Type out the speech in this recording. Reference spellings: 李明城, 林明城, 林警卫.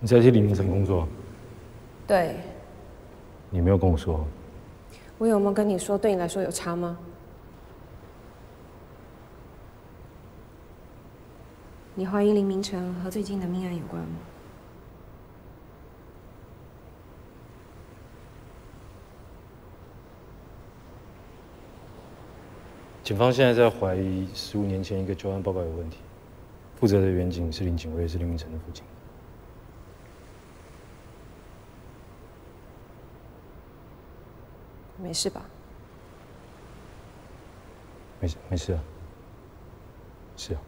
你才去李明城工作？对。你没有跟我说。我有没有跟你说？对你来说有差吗？你怀疑林明城和最近的命案有关吗？警方现在在怀疑15年前一个旧案报告有问题，负责的员警是林警卫，是林明城的父亲。没事吧？没事啊。是啊。